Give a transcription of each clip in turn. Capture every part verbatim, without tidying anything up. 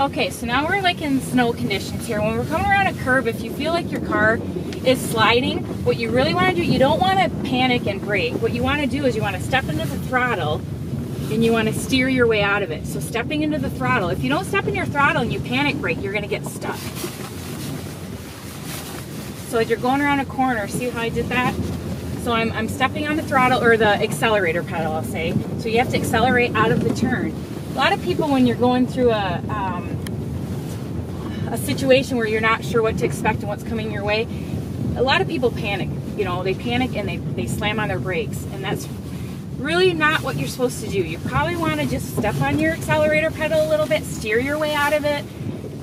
Okay, so now we're like in snow conditions here. When we're coming around a curb, if you feel like your car is sliding, what you really want to do, you don't want to panic and brake. What you want to do is you want to step into the throttle and you want to steer your way out of it. So stepping into the throttle. If you don't step in your throttle and you panic brake, you're going to get stuck. So as you're going around a corner, see how I did that? So I'm, I'm stepping on the throttle, or the accelerator pedal, I'll say. So you have to accelerate out of the turn. A lot of people, when you're going through a, um, a situation where you're not sure what to expect and what's coming your way, a lot of people panic. You know, they panic and they, they slam on their brakes. And that's really not what you're supposed to do. You probably want to just step on your accelerator pedal a little bit, steer your way out of it.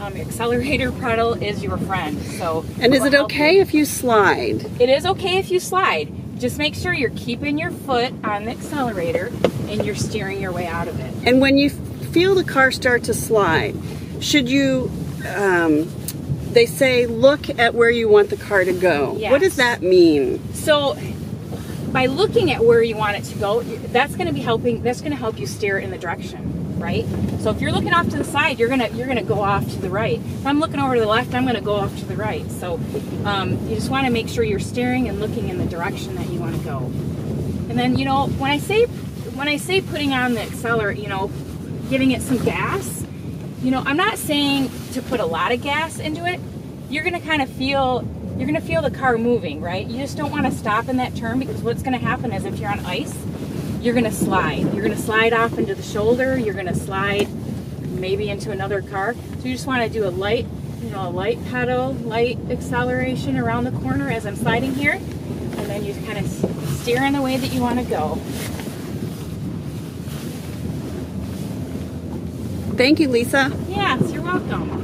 Um, your accelerator pedal is your friend. So, and is it okay if you slide? It is okay if you slide. Just make sure you're keeping your foot on the accelerator and you're steering your way out of it. And when you feel the car start to slide, should you, um, they say, look at where you want the car to go. Yes. What does that mean? So by looking at where you want it to go, that's going to be helping, that's going to help you steer it in the direction, right? So if you're looking off to the side, you're going to, you're going to go off to the right. If I'm looking over to the left, I'm going to go off to the right. So um, you just want to make sure you're steering and looking in the direction that you want to go. And then, you know, when I say When I say putting on the accelerator, you know, giving it some gas, you know, I'm not saying to put a lot of gas into it. You're going to kind of feel, you're going to feel the car moving, right? You just don't want to stop in that turn, because what's going to happen is if you're on ice, you're going to slide. You're going to slide off into the shoulder. You're going to slide maybe into another car. So you just want to do a light, you know, a light pedal, light acceleration around the corner as I'm sliding here. And then you kind of steer in the way that you want to go. Thank you, Lisa. Yes, you're welcome.